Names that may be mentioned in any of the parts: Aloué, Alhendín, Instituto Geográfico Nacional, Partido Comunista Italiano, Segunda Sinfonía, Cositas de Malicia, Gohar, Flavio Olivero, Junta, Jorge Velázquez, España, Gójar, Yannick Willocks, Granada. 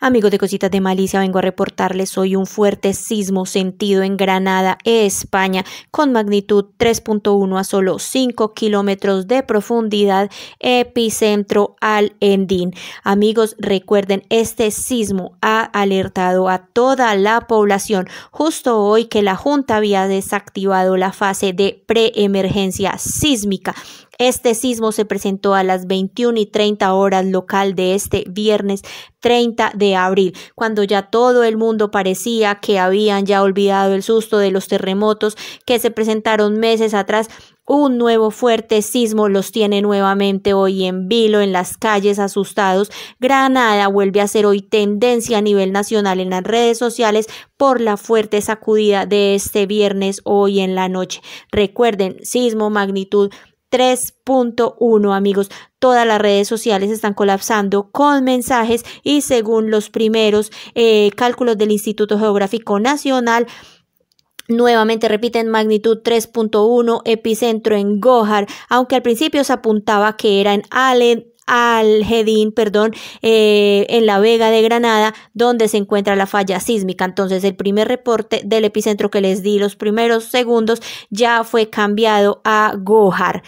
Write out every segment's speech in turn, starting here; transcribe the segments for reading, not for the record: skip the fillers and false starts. Amigos de Cositas de Malicia, vengo a reportarles hoy un fuerte sismo sentido en Granada, España, con magnitud 3.1 a solo 5 kilómetros de profundidad, epicentro Alhendín. Amigos, recuerden, este sismo ha alertado a toda la población justo hoy que la Junta había desactivado la fase de preemergencia sísmica. Este sismo se presentó a las 21:30 horas local de este viernes 30 de abril, cuando ya todo el mundo parecía que habían ya olvidado el susto de los terremotos que se presentaron meses atrás. Un nuevo fuerte sismo los tiene nuevamente hoy en vilo, en las calles, asustados. Granada vuelve a ser hoy tendencia a nivel nacional en las redes sociales por la fuerte sacudida de este viernes hoy en la noche. Recuerden, sismo magnitud 3.1, amigos. Todas las redes sociales están colapsando con mensajes y según los primeros cálculos del Instituto Geográfico Nacional, nuevamente repiten magnitud 3.1, epicentro en Gohar, aunque al principio se apuntaba que era en Alhendín, en la Vega de Granada, donde se encuentra la falla sísmica. Entonces, el primer reporte del epicentro que les di los primeros segundos ya fue cambiado a Gójar.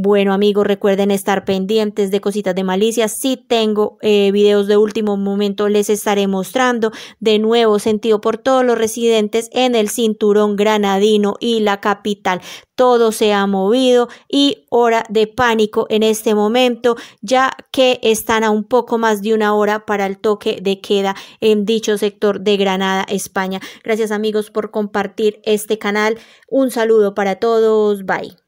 Bueno, amigos, recuerden estar pendientes de Cositas de Malicia. Si tengo videos de último momento, les estaré mostrando de nuevo sentido por todos los residentes en el cinturón granadino y la capital. Todo se ha movido y hora de pánico en este momento, ya que están a un poco más de una hora para el toque de queda en dicho sector de Granada, España. Gracias, amigos, por compartir este canal. Un saludo para todos. Bye.